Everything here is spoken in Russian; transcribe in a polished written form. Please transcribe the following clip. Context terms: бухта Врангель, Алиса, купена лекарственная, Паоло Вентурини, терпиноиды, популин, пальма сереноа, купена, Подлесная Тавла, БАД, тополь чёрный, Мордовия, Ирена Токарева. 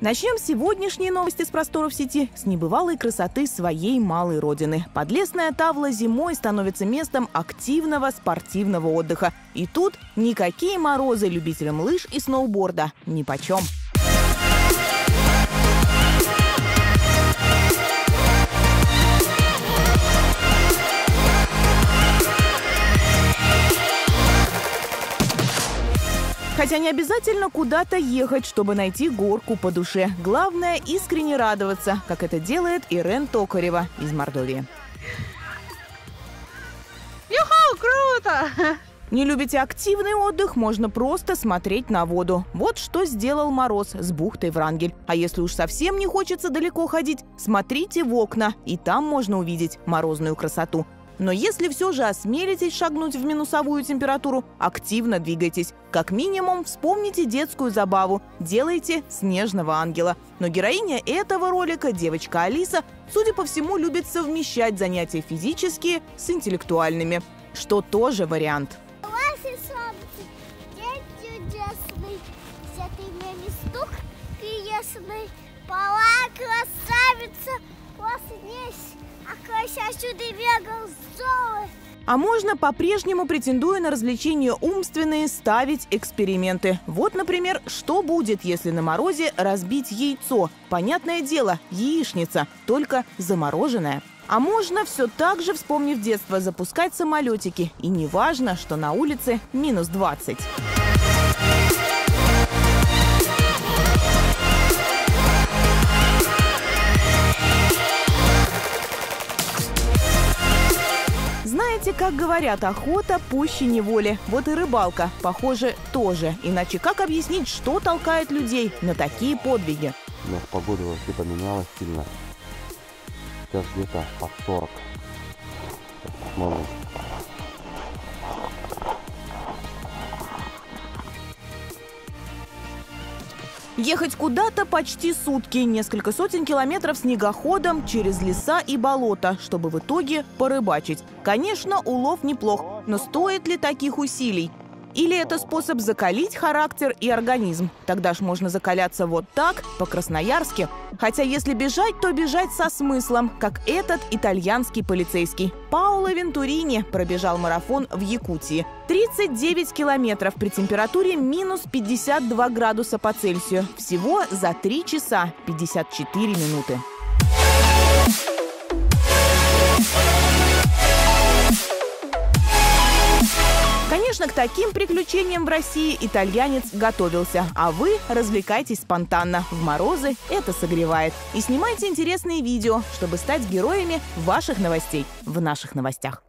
Начнем сегодняшние новости с просторов сети с небывалой красоты своей малой родины. Подлесная Тавла зимой становится местом активного спортивного отдыха. И тут никакие морозы любителям лыж и сноуборда нипочем. Хотя не обязательно куда-то ехать, чтобы найти горку по душе. Главное – искренне радоваться, как это делает Ирена Токарева из Мордовии. Юху, круто! Не любите активный отдых, можно просто смотреть на воду. Вот что сделал мороз с бухтой Врангель. А если уж совсем не хочется далеко ходить, смотрите в окна, и там можно увидеть морозную красоту. Но если все же осмелитесь шагнуть в минусовую температуру, активно двигайтесь. Как минимум, вспомните детскую забаву. Делайте снежного ангела. Но героиня этого ролика, девочка Алиса, судя по всему, любит совмещать занятия физические с интеллектуальными. Что тоже вариант. А можно, по-прежнему претендуя на развлечения умственные, ставить эксперименты. Вот, например, что будет, если на морозе разбить яйцо? Понятное дело, яичница, только замороженная. А можно, все так же вспомнив детство, запускать самолетики. И не важно, что на улице минус 20. Знаете, как говорят, охота пуще неволи. Вот и рыбалка, похоже, тоже. Иначе как объяснить, что толкает людей на такие подвиги? У нас погода вообще поменялась сильно. Сейчас где-то под 40. Посмотрим. Ехать куда-то почти сутки, несколько сотен километров снегоходом через леса и болота, чтобы в итоге порыбачить. Конечно, улов неплох, но стоит ли таких усилий? Или это способ закалить характер и организм? Тогда ж можно закаляться вот так, по-красноярски. Хотя если бежать, то бежать со смыслом, как этот итальянский полицейский. Паоло Вентурини пробежал марафон в Якутии. 39 километров при температуре минус 52 градуса по Цельсию. Всего за 3 часа 54 минуты. Конечно, к таким приключениям в России итальянец готовился. А вы развлекайтесь спонтанно. В морозы это согревает. И снимайте интересные видео, чтобы стать героями ваших новостей в наших новостях.